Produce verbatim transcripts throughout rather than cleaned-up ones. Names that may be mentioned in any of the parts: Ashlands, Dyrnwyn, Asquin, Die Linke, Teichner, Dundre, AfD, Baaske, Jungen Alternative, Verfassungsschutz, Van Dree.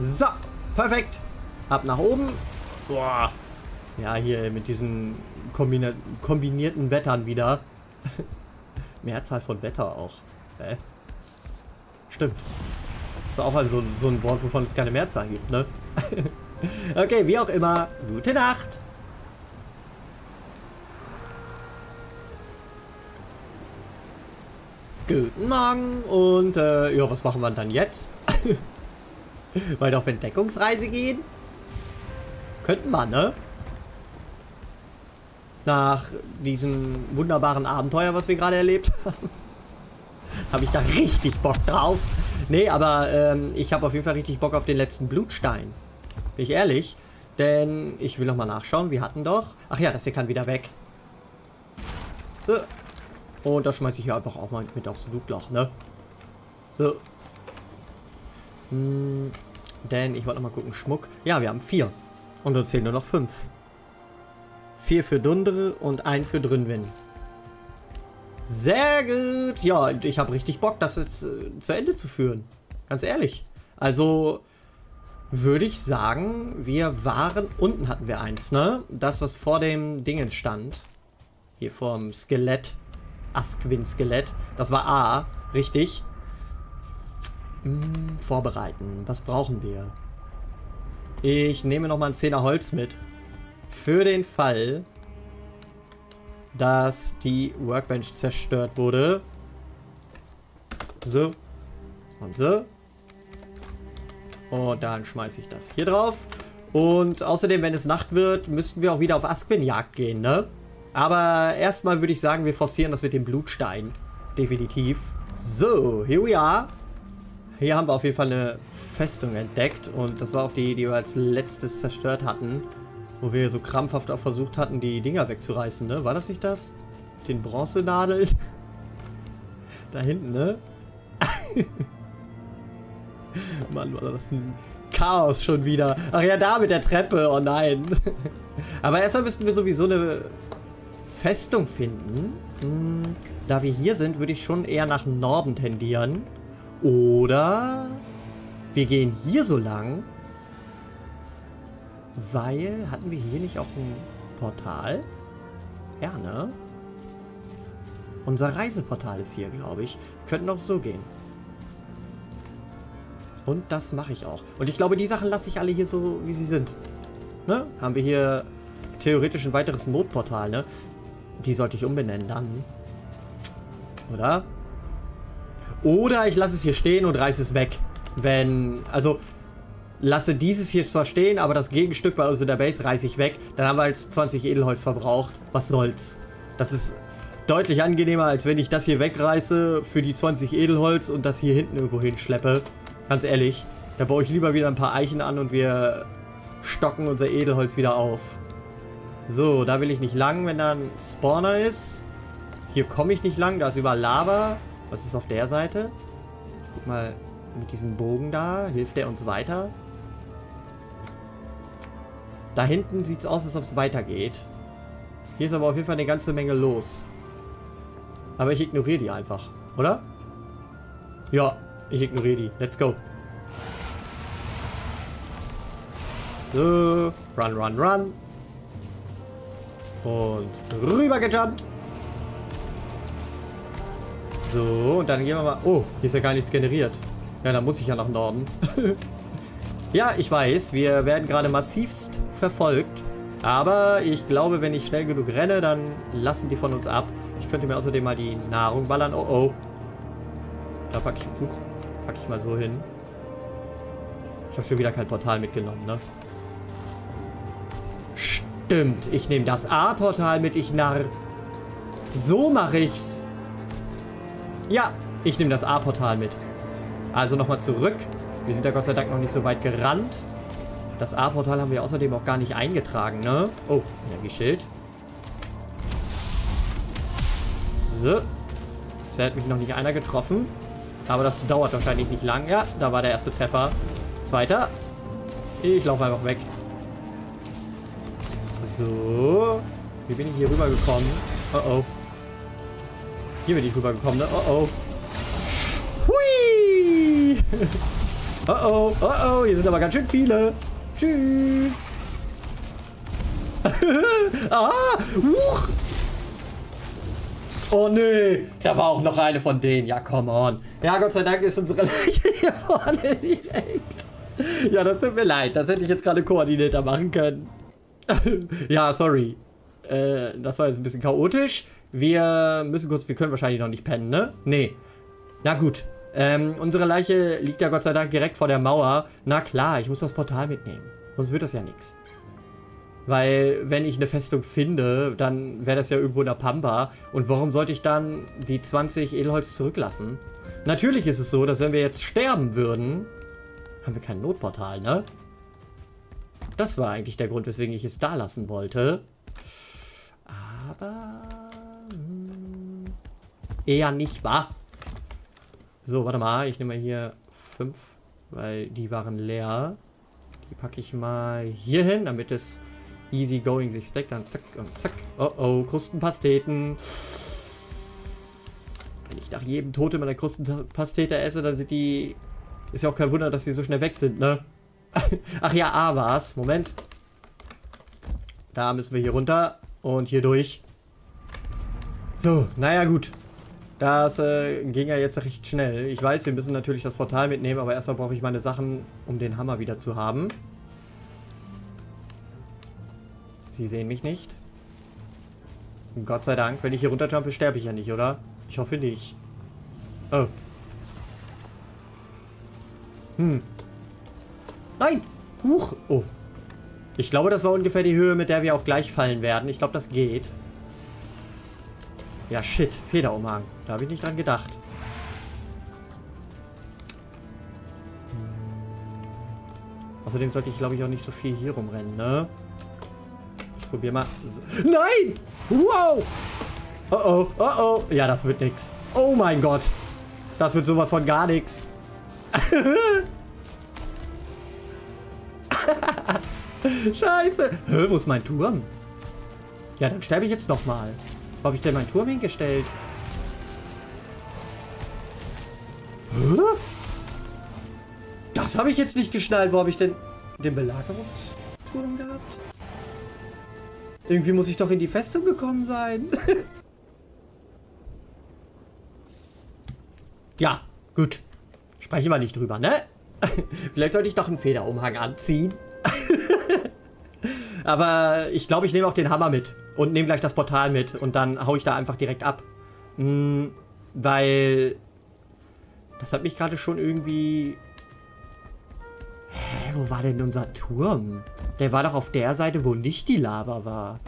So, perfekt. Ab nach oben. Boah. Ja, hier mit diesen kombina kombinierten Wettern wieder. Mehrzahl von Wetter auch. Hä? Stimmt. Ist auch so, so ein Wort, wovon es keine Mehrzahl gibt, ne? Okay, wie auch immer. Gute Nacht. Guten Morgen. Und, äh, ja, was machen wir dann jetzt? Weiter auf Entdeckungsreise gehen? Könnten wir, ne? Nach diesem wunderbaren Abenteuer, was wir gerade erlebt haben. Habe ich da richtig Bock drauf. Nee, aber ähm, ich habe auf jeden Fall richtig Bock auf den letzten Blutstein. Bin ich ehrlich? Denn ich will nochmal nachschauen. Wir hatten doch... Ach ja, das hier kann wieder weg. So. Und das schmeiße ich hier einfach auch mal mit aufs Blutloch, ne? So. Hm, denn ich wollte nochmal gucken. Schmuck. Ja, wir haben vier. Und uns fehlen nur noch fünf. Vier für Dundre und ein für Dyrnwyn. Sehr gut. Ja, ich habe richtig Bock, das jetzt äh, zu Ende zu führen. Ganz ehrlich. Also würde ich sagen, wir waren... Unten hatten wir eins, ne? Das, was vor dem Dingen stand. Hier vorm Skelett. Asquin-Skelett. Das war A. Richtig. Hm, vorbereiten. Was brauchen wir? Ich nehme nochmal ein Zehner Holz mit. Für den Fall... dass die Workbench zerstört wurde. So. Und so. Und dann schmeiße ich das hier drauf. Und außerdem, wenn es Nacht wird, müssten wir auch wieder auf Asquin-Jagd gehen, ne? Aber erstmal würde ich sagen, wir forcieren das mit dem Blutstein. Definitiv. So, here we are. Hier haben wir auf jeden Fall eine Festung entdeckt. Und das war auch die, die wir als letztes zerstört hatten. Wo wir so krampfhaft auch versucht hatten, die Dinger wegzureißen, ne? War das nicht das? Den Bronzenadeln? Da hinten, ne? Mann, war das ein Chaos schon wieder. Ach ja, da mit der Treppe. Oh nein. Aber erstmal müssten wir sowieso eine Festung finden. Hm, da wir hier sind, würde ich schon eher nach Norden tendieren. Oder wir gehen hier so lang. Weil, hatten wir hier nicht auch ein Portal? Ja, ne? Unser Reiseportal ist hier, glaube ich. Wir könnten auch so gehen. Und das mache ich auch. Und ich glaube, die Sachen lasse ich alle hier so, wie sie sind. Ne? Haben wir hier theoretisch ein weiteres Notportal, ne? Die sollte ich umbenennen dann. Oder? Oder ich lasse es hier stehen und reiße es weg. Wenn, also... Lasse dieses hier zwar stehen, aber das Gegenstück bei uns in der Base reiße ich weg. Dann haben wir jetzt zwanzig Edelholz verbraucht. Was soll's? Das ist deutlich angenehmer, als wenn ich das hier wegreiße für die zwanzig Edelholz und das hier hinten irgendwo hinschleppe. Ganz ehrlich, da baue ich lieber wieder ein paar Eichen an und wir stocken unser Edelholz wieder auf. So, da will ich nicht lang, wenn da ein Spawner ist. Hier komme ich nicht lang, da ist überall Lava. Was ist auf der Seite? Ich guck mal mit diesem Bogen da. Hilft der uns weiter? Da hinten sieht es aus, als ob es weitergeht. Hier ist aber auf jeden Fall eine ganze Menge los. Aber ich ignoriere die einfach, oder? Ja, ich ignoriere die. Let's go. So, run, run, run. Und rüber gejumpt. So, und dann gehen wir mal... Oh, hier ist ja gar nichts generiert. Ja, dann muss ich ja nach Norden. Ja, ich weiß, wir werden gerade massivst verfolgt. Aber ich glaube, wenn ich schnell genug renne, dann lassen die von uns ab. Ich könnte mir außerdem mal die Nahrung ballern. Oh, oh. Da packe ich, uh, pack ich mal so hin. Ich habe schon wieder kein Portal mitgenommen, ne? Stimmt, ich nehme das A-Portal mit, ich Narr. So mache ich's. Ja, ich nehme das A-Portal mit. Also nochmal zurück. Wir sind ja Gott sei Dank noch nicht so weit gerannt. Das A-Portal haben wir außerdem auch gar nicht eingetragen, ne? Oh, Energieschild. So. Bisher hat mich noch nicht einer getroffen. Aber das dauert wahrscheinlich nicht lang. Ja, da war der erste Treffer. Zweiter. Ich laufe einfach weg. So. Wie bin ich hier rübergekommen? Oh, oh. Hier bin ich rübergekommen, ne? Oh, oh. Hui! Oh oh, oh oh, hier sind aber ganz schön viele. Tschüss. Ah, huch. Oh nee, da war auch noch eine von denen. Ja, come on. Ja, Gott sei Dank ist unsere Leiche hier vorne direkt. Ja, das tut mir leid. Das hätte ich jetzt gerade koordinierter machen können. Ja, sorry. Äh, das war jetzt ein bisschen chaotisch. Wir müssen kurz, wir können wahrscheinlich noch nicht pennen, ne? Nee. Na gut. Ähm, unsere Leiche liegt ja Gott sei Dank direkt vor der Mauer. Na klar, ich muss das Portal mitnehmen. Sonst wird das ja nichts. Weil, wenn ich eine Festung finde, dann wäre das ja irgendwo in der Pampa. Und warum sollte ich dann die zwanzig Edelholz zurücklassen? Natürlich ist es so, dass wenn wir jetzt sterben würden, haben wir kein Notportal, ne? Das war eigentlich der Grund, weswegen ich es da lassen wollte. Aber... Mh, eher nicht, wahr? So, warte mal. Ich nehme mal hier fünf, weil die waren leer. Die packe ich mal hier hin, damit es easy going sich steckt. Dann zack und zack. Oh oh, Krustenpasteten. Wenn ich nach jedem Totem eine Krustenpastete esse, dann sind die... Ist ja auch kein Wunder, dass die so schnell weg sind, ne? Ach ja, A war's. Moment. Da müssen wir hier runter und hier durch. So, naja gut. Das äh, ging ja jetzt recht schnell. Ich weiß, wir müssen natürlich das Portal mitnehmen, aber erstmal brauche ich meine Sachen, um den Hammer wieder zu haben. Sie sehen mich nicht. Und Gott sei Dank, wenn ich hier runterjumpe, sterbe ich ja nicht, oder? Ich hoffe nicht. Oh. Hm. Nein! Huch! Oh. Ich glaube, das war ungefähr die Höhe, mit der wir auch gleich fallen werden. Ich glaube, das geht. Ja, shit. Federumhang. Da habe ich nicht dran gedacht. Außerdem sollte ich, glaube ich, auch nicht so viel hier rumrennen, ne? Ich probiere mal... Nein! Wow! Oh oh, oh oh. Ja, das wird nix. Oh mein Gott. Das wird sowas von gar nix. Scheiße. Hä, wo ist mein Turm? Ja, dann sterbe ich jetzt nochmal. Wo habe ich denn meinen Turm hingestellt? Hä? Das habe ich jetzt nicht geschnallt. Wo habe ich denn den Belagerungsturm gehabt? Irgendwie muss ich doch in die Festung gekommen sein. Ja, gut. Sprechen wir nicht drüber, ne? Vielleicht sollte ich doch einen Federumhang anziehen. Aber ich glaube, ich nehme auch den Hammer mit. Und nehme gleich das Portal mit. Und dann haue ich da einfach direkt ab. Hm, weil... Das hat mich gerade schon irgendwie... Hä, wo war denn unser Turm? Der war doch auf der Seite, wo nicht die Lava war.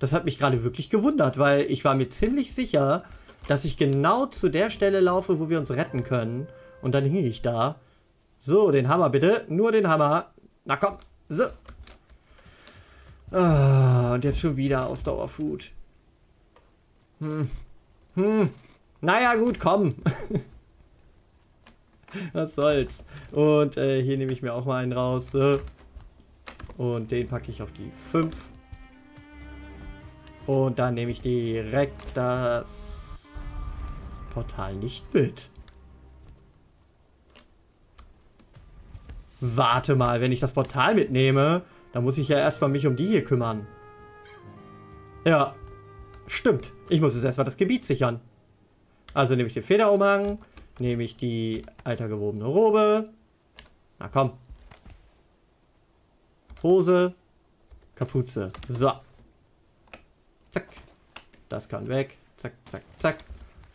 Das hat mich gerade wirklich gewundert, weil ich war mir ziemlich sicher, dass ich genau zu der Stelle laufe, wo wir uns retten können. Und dann hing ich da. So, den Hammer bitte. Nur den Hammer. Na komm. So. Ah, und jetzt schon wieder Ausdauerfood. Hm. Hm. Naja, gut, komm. Was soll's. Und äh, hier nehme ich mir auch mal einen raus. So. Und den packe ich auf die fünf. Und dann nehme ich direkt das Portal nicht mit. Warte mal, wenn ich das Portal mitnehme, dann muss ich ja erstmal mich um die hier kümmern. Ja, stimmt. Ich muss jetzt erstmal das Gebiet sichern. Also nehme ich den Federumhang, nehme ich die altergewobene Robe. Na komm. Hose, Kapuze. So. Zack. Das kann weg. Zack, zack, zack.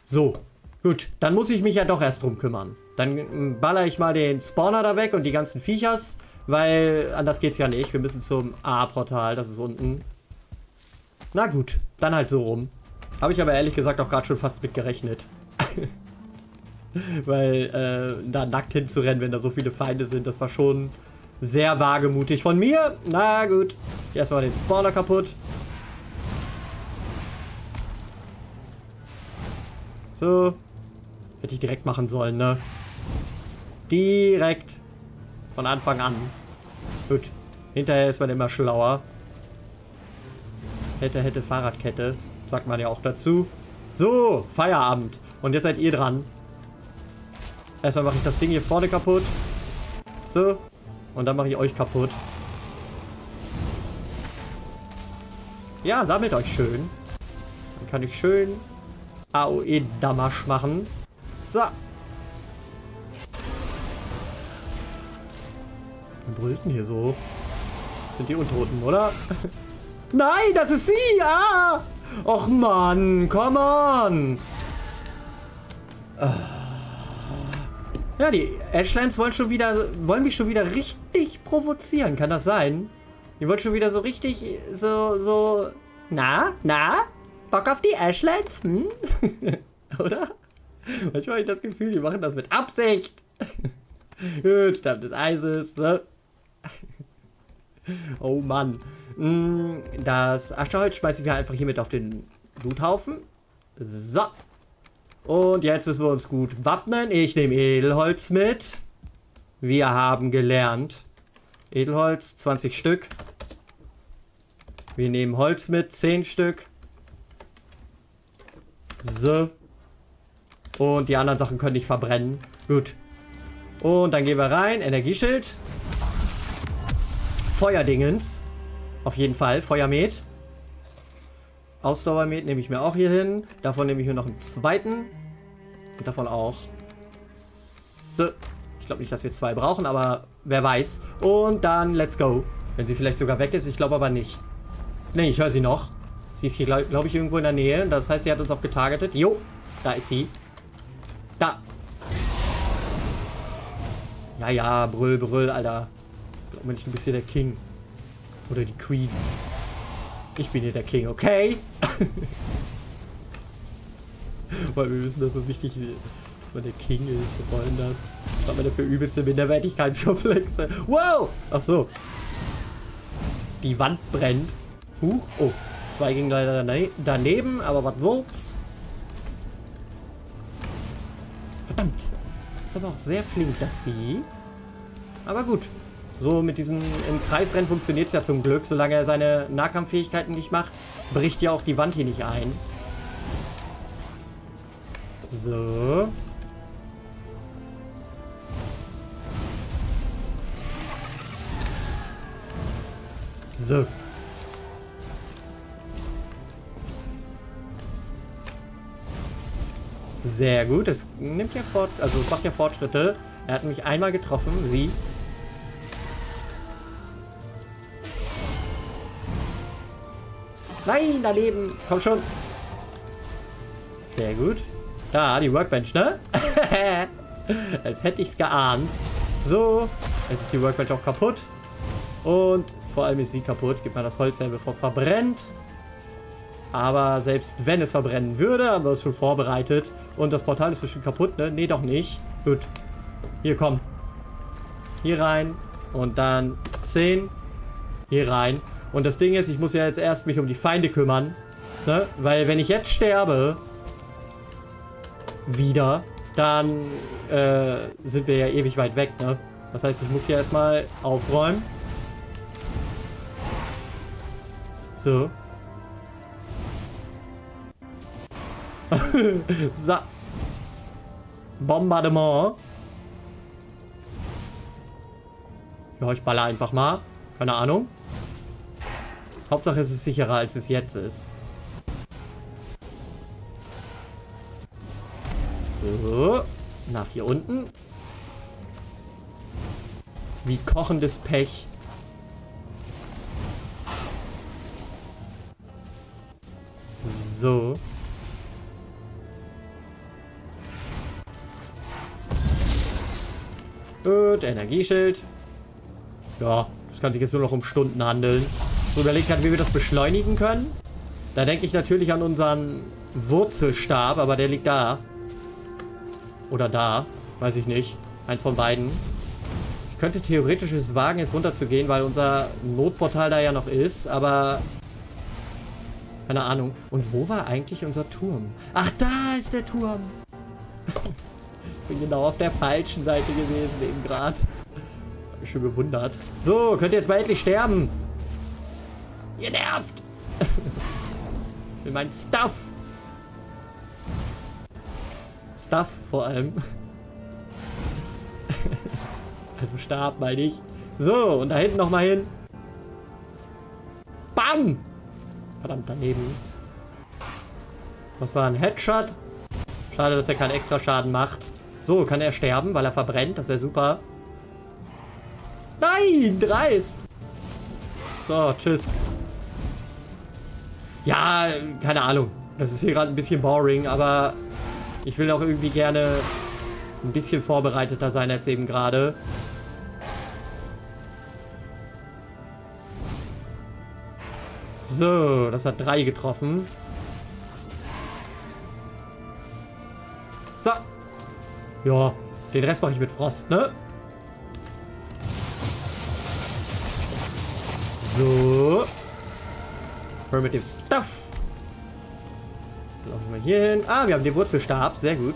So. Gut, dann muss ich mich ja doch erst drum kümmern. Dann baller ich mal den Spawner da weg und die ganzen Viechers, weil anders geht's ja nicht. Wir müssen zum A-Portal, das ist unten. Na gut, dann halt so rum. Habe ich aber ehrlich gesagt auch gerade schon fast mit gerechnet. Weil äh, da nackt hinzurennen, wenn da so viele Feinde sind, das war schon... Sehr wagemutig von mir. Na gut. Erstmal den Spawner kaputt. So. Hätte ich direkt machen sollen, ne? Direkt. Von Anfang an. Gut. Hinterher ist man immer schlauer. Hätte, hätte, Fahrradkette. Sagt man ja auch dazu. So. Feierabend. Und jetzt seid ihr dran. Erstmal mache ich das Ding hier vorne kaputt. So. Und dann mache ich euch kaputt. Ja, sammelt euch schön. Dann kann ich schön A O E-Damasch machen. So. Wer brüllt denn hier so? Das sind die Untoten, oder? Nein, das ist sie! Ah! Och Mann, come on! Ja, die Ashlands wollen schon wieder, wollen mich schon wieder richtig provozieren. Kann das sein? Die wollen schon wieder so richtig, so, so... Na? Na? Bock auf die Ashlands? Hm? Oder? Manchmal habe ich das Gefühl, die machen das mit Absicht. Gut, Stamm des Eises. Ne? Oh Mann. Das Aschenholz schmeißen wir einfach hier mit auf den Bluthaufen. So. Und jetzt müssen wir uns gut wappnen. Ich nehme Edelholz mit. Wir haben gelernt. Edelholz, zwanzig Stück. Wir nehmen Holz mit, zehn Stück. So. Und die anderen Sachen können nicht verbrennen. Gut. Und dann gehen wir rein. Energieschild. Feuerdingens. Auf jeden Fall. Feuermet. Ausdauermet nehme ich mir auch hier hin. Davon nehme ich mir noch einen zweiten. Und davon auch. So. Ich glaube nicht, dass wir zwei brauchen, aber wer weiß. Und dann let's go. Wenn sie vielleicht sogar weg ist. Ich glaube aber nicht. Nee, ich höre sie noch. Sie ist hier, glaube ich, irgendwo in der Nähe. Das heißt, sie hat uns auch getargetet. Jo, da ist sie. Da. Ja, ja, brüll, brüll, Alter. Glaub mir nicht, du bist hier der King. Oder die Queen. Ich bin hier der King, okay? Weil wir wissen, dass so wichtig ist, dass man der King ist. Was soll denn das? Was hat man denn für übelste Minderwertigkeitskomplexe? Wow! Ach so. Die Wand brennt. Huch. Oh. Zwei gingen leider daneben, aber was soll's? Verdammt. Ist aber auch sehr flink, das Vieh. Aber gut. So mit diesem im Kreisrennen funktioniert es ja zum Glück. Solange er seine Nahkampffähigkeiten nicht macht, bricht ja auch die Wand hier nicht ein. So. So. Sehr gut, es nimmt ja fort, also es macht ja Fortschritte. Er hat mich einmal getroffen, sie. Nein, daneben. Komm schon. Sehr gut. Da, die Workbench, ne? Als hätte ich's geahnt. So, jetzt ist die Workbench auch kaputt. Und vor allem ist sie kaputt. Gib mal das Holz her, bevor es verbrennt. Aber selbst wenn es verbrennen würde, haben wir es schon vorbereitet. Und das Portal ist bestimmt kaputt, ne? Ne, doch nicht. Gut. Hier, komm. Hier rein. Und dann zehn. Hier rein. Und das Ding ist, ich muss ja jetzt erst mich um die Feinde kümmern. Ne? Weil wenn ich jetzt sterbe... Wieder. Dann äh, sind wir ja ewig weit weg, ne? Das heißt, ich muss hier erstmal aufräumen. So. So. Bombardement. Ja, ich baller einfach mal. Keine Ahnung. Hauptsache es ist sicherer, als es jetzt ist. So. Nach hier unten. Wie kochendes Pech. So. Gut, Energieschild. Ja, das kann sich jetzt nur noch um Stunden handeln. So überlegt hat, wie wir das beschleunigen können. Da denke ich natürlich an unseren Wurzelstab, aber der liegt da. Oder da. Weiß ich nicht. Eins von beiden. Ich könnte theoretisch es wagen, jetzt runterzugehen, weil unser Notportal da ja noch ist, aber... Keine Ahnung. Und wo war eigentlich unser Turm? Ach, da ist der Turm. Ich bin genau auf der falschen Seite gewesen, eben gerade. Hab mich schon gewundert. So, könnt ihr jetzt mal endlich sterben. Ihr nervt! Mit meinem Stuff! Stuff vor allem. Also Stab, meine ich. So, und da hinten nochmal hin. Bam! Verdammt, daneben. Was war ein Headshot? Schade, dass er keinen extra Schaden macht. So, kann er sterben, weil er verbrennt. Das wäre super. Nein, dreist! So, tschüss. Ja, keine Ahnung. Das ist hier gerade ein bisschen boring, aber ich will auch irgendwie gerne ein bisschen vorbereiteter sein als eben gerade. So, das hat drei getroffen. So. Ja, den Rest mache ich mit Frost, ne? So. Primitive Stuff. Laufen wir hier hin. Ah, wir haben den Wurzelstab. Sehr gut.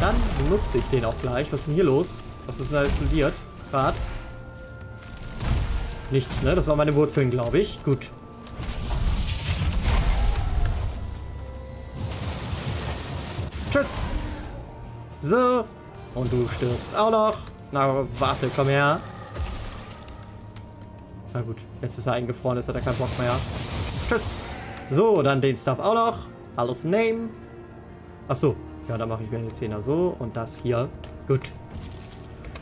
Dann nutze ich den auch gleich. Was ist denn hier los? Was ist denn da explodiert? Grad. Nichts, ne? Das waren meine Wurzeln, glaube ich. Gut. Tschüss. So. Und du stirbst auch noch. Na, warte, komm her. Na gut, jetzt ist er eingefroren, jetzt hat er keinen Bock mehr. Tschüss. So, dann den Stuff auch noch. Alles nehmen. Achso. Ja, dann mache ich mir den Zehner so und das hier. Gut.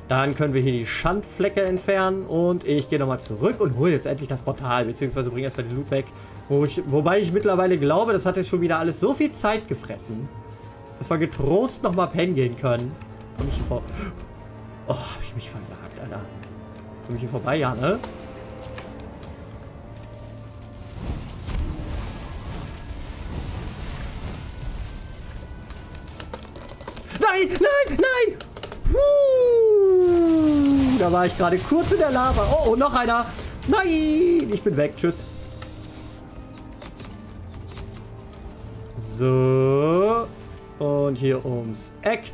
Dann können wir hier die Schandflecke entfernen. Und ich gehe nochmal zurück und hole jetzt endlich das Portal. Beziehungsweise bringe erstmal den Loot weg. Wo ich, wobei ich mittlerweile glaube, das hat jetzt schon wieder alles so viel Zeit gefressen, dass wir getrost nochmal pennen gehen können. Komm ich hier vor... Oh, hab ich mich verjagt, Alter. Komm ich hier vorbei? Ja, ne? Nein, nein, nein! Huh, da war ich gerade kurz in der Lava. Oh, oh, noch einer. Nein, ich bin weg. Tschüss. So. Und hier ums Eck.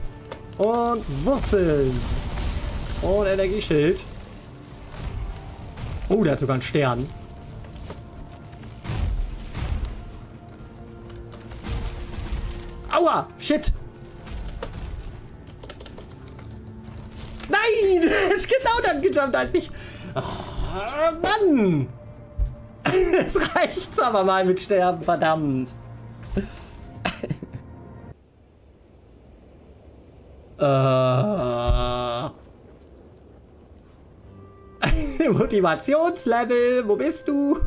Und Wurzeln. Und Energieschild. Oh, der hat sogar einen Stern. Aua! Shit! Nein! Es ist genau dann gejumpt, als ich... Oh, Mann! Es reicht's aber mal mit Sterben, verdammt. Uh. Motivationslevel, wo bist du?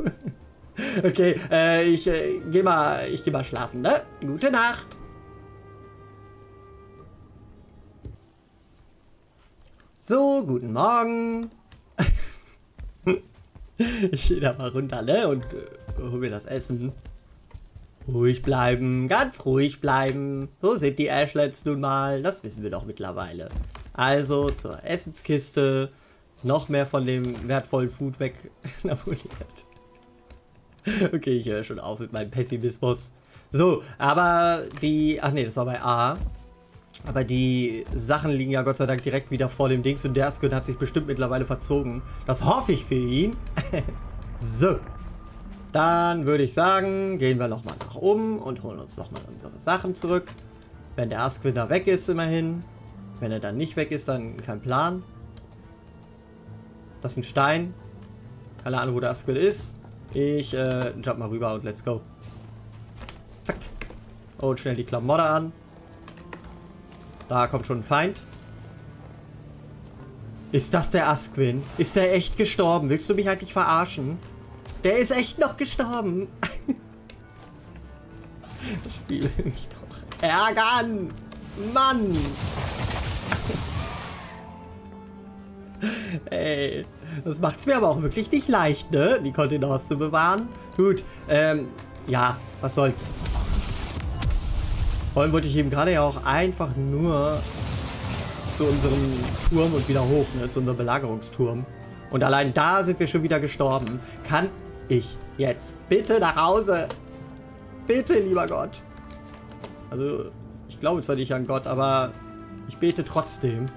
Okay, äh, ich äh, geh mal, ich geh mal schlafen, ne? Gute Nacht. So, guten Morgen. Ich geh da mal runter, ne? Und äh, hol mir das Essen. Ruhig bleiben, ganz ruhig bleiben. So sind die Ashlands nun mal. Das wissen wir doch mittlerweile. Also zur Essenskiste. Noch mehr von dem wertvollen Food weg. Okay, ich höre schon auf mit meinem Pessimismus. So, aber die... Ach nee, das war bei A. Aber die Sachen liegen ja Gott sei Dank direkt wieder vor dem Dings. Und der Asquin hat sich bestimmt mittlerweile verzogen. Das hoffe ich für ihn. So. Dann würde ich sagen, gehen wir nochmal nach oben und holen uns nochmal unsere Sachen zurück. Wenn der Asquin da weg ist, immerhin. Wenn er dann nicht weg ist, dann kein Plan. Das ist ein Stein. Keine Ahnung, wo der Asquin ist. Ich äh, jump mal rüber und let's go. Zack. Und schnell die Klamotte an. Da kommt schon ein Feind. Ist das der Asquin? Ist der echt gestorben? Willst du mich eigentlich verarschen? Der ist echt noch gestorben. Das Spiel will mich doch ärgern. Mann. Ey, das macht's mir aber auch wirklich nicht leicht, ne? Die Kontenance zu bewahren. Gut, ähm, ja, was soll's. Vor allem wollte ich eben gerade ja auch einfach nur zu unserem Turm und wieder hoch, ne? Zu unserem Belagerungsturm. Und allein da sind wir schon wieder gestorben. Kann... Ich. Jetzt. Bitte nach Hause. Bitte, lieber Gott. Also, ich glaube zwar nicht an Gott, aber ich bete trotzdem.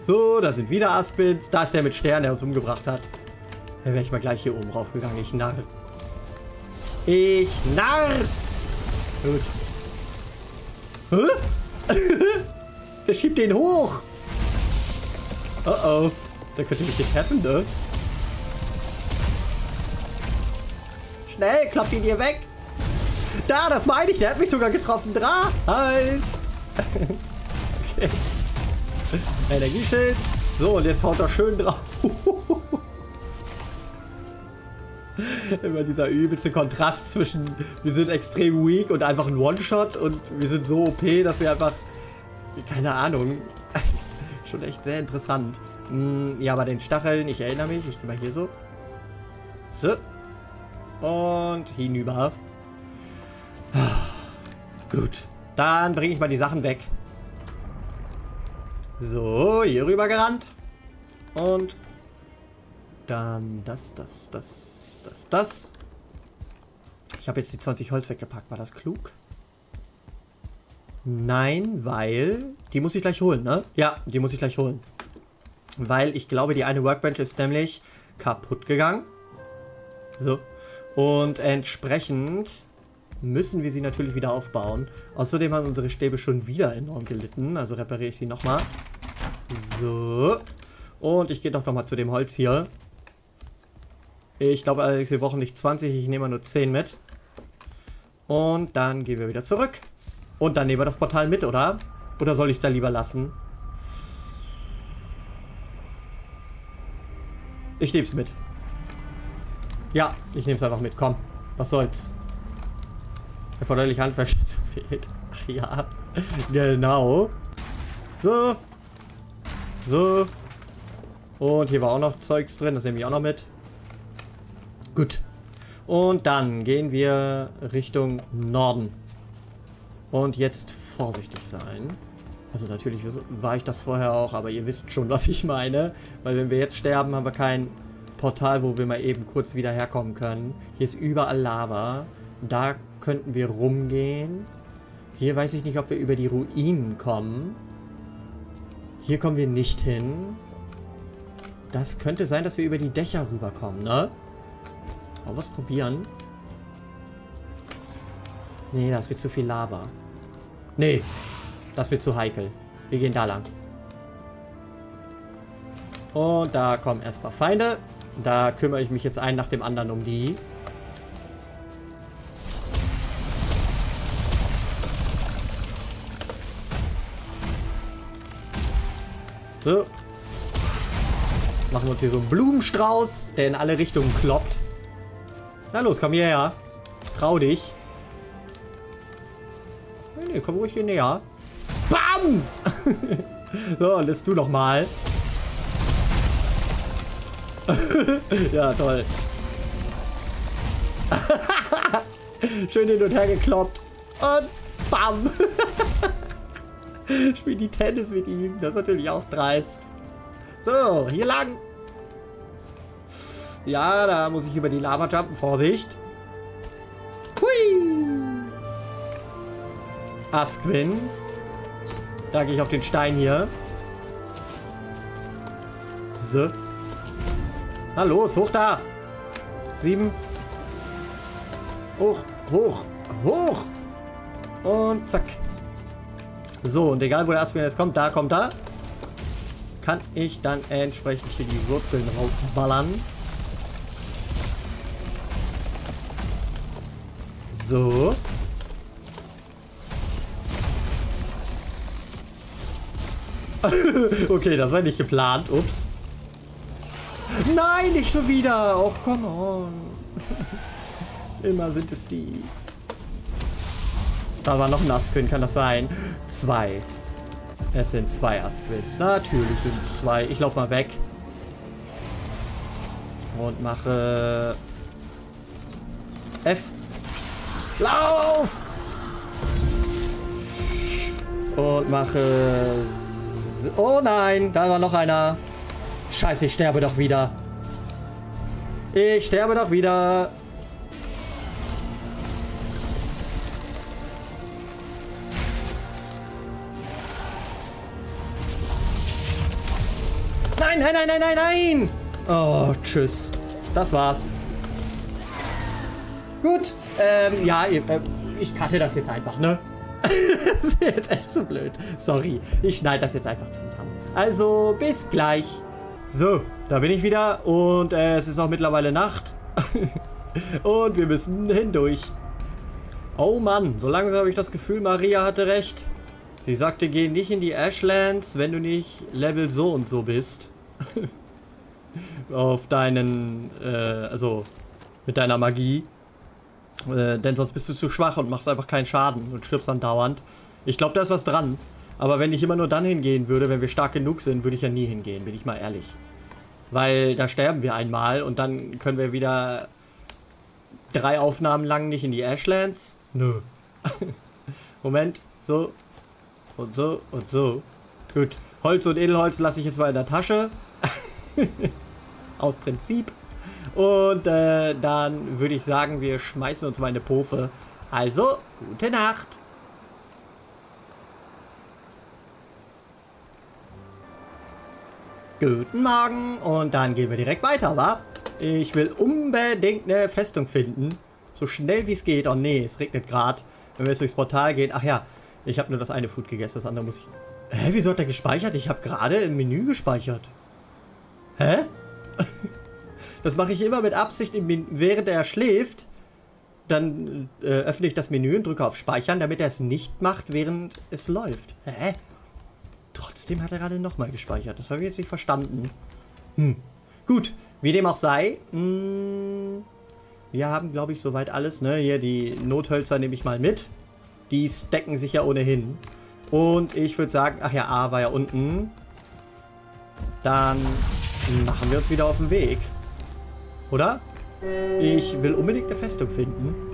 So, da sind wieder Asquins. Da ist der mit Stern, der uns umgebracht hat. Da wäre ich mal gleich hier oben raufgegangen. Ich narr. Ich narr. Gut. Hä? Der schiebt den hoch. Oh oh. Der könnte mich nicht treffen, ne? Schnell, klappt ihn hier weg. Da, das meine ich. Der hat mich sogar getroffen. Dra heißt. Okay. Energieschild. So, und jetzt haut er schön drauf. Immer dieser übelste Kontrast zwischen wir sind extrem weak und einfach ein One-Shot und wir sind so O P, dass wir einfach... Keine Ahnung. Schon echt sehr interessant. Ja, bei den Stacheln, ich erinnere mich. Ich gehe mal hier so. So. Und hinüber. Gut. Dann bringe ich mal die Sachen weg. So, hier rüber gerannt. Und dann das, das, das, das, das. Ich habe jetzt die zwanzig Holz weggepackt. War das klug? Nein, weil... Die muss ich gleich holen, ne? Ja, die muss ich gleich holen. Weil ich glaube, die eine Workbench ist nämlich kaputt gegangen. So. Und entsprechend müssen wir sie natürlich wieder aufbauen. Außerdem haben unsere Stäbe schon wieder enorm gelitten. Also repariere ich sie nochmal. So. Und ich gehe doch nochmal zu dem Holz hier. Ich glaube allerdings, wir brauchen nicht zwanzig. Ich nehme nur zehn mit. Und dann gehen wir wieder zurück. Und dann nehmen wir das Portal mit, oder? Oder soll ich es da lieber lassen? Ich nehme es mit. Ja, ich nehme es einfach mit. Komm, was soll's. Erforderlich Handwerkschutz fehlt. Ach ja, genau. So. So. Und hier war auch noch Zeugs drin. Das nehme ich auch noch mit. Gut. Und dann gehen wir Richtung Norden. Und jetzt vorsichtig sein. Also natürlich war ich das vorher auch, aber ihr wisst schon, was ich meine. Weil wenn wir jetzt sterben, haben wir kein Portal, wo wir mal eben kurz wieder herkommen können. Hier ist überall Lava. Da könnten wir rumgehen. Hier weiß ich nicht, ob wir über die Ruinen kommen. Hier kommen wir nicht hin. Das könnte sein, dass wir über die Dächer rüberkommen, ne? Mal was probieren. Nee, das wird zu viel Lava. Nee, das wird zu heikel. Wir gehen da lang. Und da kommen erstmal Feinde. Da kümmere ich mich jetzt einen nach dem anderen um die. So. Machen wir uns hier so einen Blumenstrauß, der in alle Richtungen kloppt. Na los, komm hierher. Trau dich. Nee, nee, komm ruhig hier näher. Bam! So, lässt du noch mal. Ja, toll. Schön hin und her gekloppt. Und bam! Spiel die Tennis mit ihm. Das ist natürlich auch dreist. So, hier lang. Ja, da muss ich über die Lava jumpen. Vorsicht. Hui! Asquin. Da gehe ich auf den Stein hier. So. Na los, hoch da! Sieben. Hoch, hoch, hoch! Und zack. So, und egal wo der Asquin jetzt kommt, da kommt da. Kann ich dann entsprechend hier die Wurzeln raufballern. So. Okay, das war nicht geplant. Ups. Nein, nicht schon wieder. Och, come on. Immer sind es die. Da war noch ein Asquin, kann das sein? Zwei. Es sind zwei Asquins. Natürlich sind es zwei. Ich laufe mal weg. Und mache... F. Lauf! Und mache... Oh nein, da war noch einer. Scheiße, ich sterbe doch wieder. Ich sterbe doch wieder. Nein, nein, nein, nein, nein, nein. Oh, tschüss. Das war's. Gut. Ähm, ja, ich cutte das jetzt einfach, ne? Das ist jetzt echt so blöd. Sorry, ich schneide das jetzt einfach zusammen. Also, bis gleich. So, da bin ich wieder und äh, es ist auch mittlerweile Nacht. Und wir müssen hindurch. Oh Mann, so langsam habe ich das Gefühl, Maria hatte recht. Sie sagte, geh nicht in die Ashlands, wenn du nicht Level so und so bist. Auf deinen, äh, also mit deiner Magie. Äh, denn sonst bist du zu schwach und machst einfach keinen Schaden und stirbst andauernd. Ich glaube, da ist was dran. Aber wenn ich immer nur dann hingehen würde, wenn wir stark genug sind, würde ich ja nie hingehen, bin ich mal ehrlich. Weil da sterben wir einmal und dann können wir wieder drei Aufnahmen lang nicht in die Ashlands. Nö. Moment, so und so und so. Gut, Holz und Edelholz lasse ich jetzt mal in der Tasche. Aus Prinzip. Und äh, dann würde ich sagen, wir schmeißen uns mal eine Pofe. Also, gute Nacht. Guten Morgen. Und dann gehen wir direkt weiter, wa? Ich will unbedingt eine Festung finden. So schnell wie es geht. Oh nee, es regnet gerade. Wenn wir jetzt durchs Portal gehen. Ach ja, ich habe nur das eine Food gegessen. Das andere muss ich... Hä, wieso hat er gespeichert? Ich habe gerade im Menü gespeichert. Hä? Das mache ich immer mit Absicht, während er schläft. Dann äh, öffne ich das Menü und drücke auf Speichern, damit er es nicht macht, während es läuft. Hä? Trotzdem hat er gerade nochmal gespeichert. Das habe ich jetzt nicht verstanden. Hm. Gut, wie dem auch sei. Mh, wir haben, glaube ich, soweit alles. Ne? Hier, die Nothölzer nehme ich mal mit. Die stecken sich ja ohnehin. Und ich würde sagen, ach ja, A war ja unten. Dann machen wir uns wieder auf den Weg. Oder? Ich will unbedingt eine Festung finden.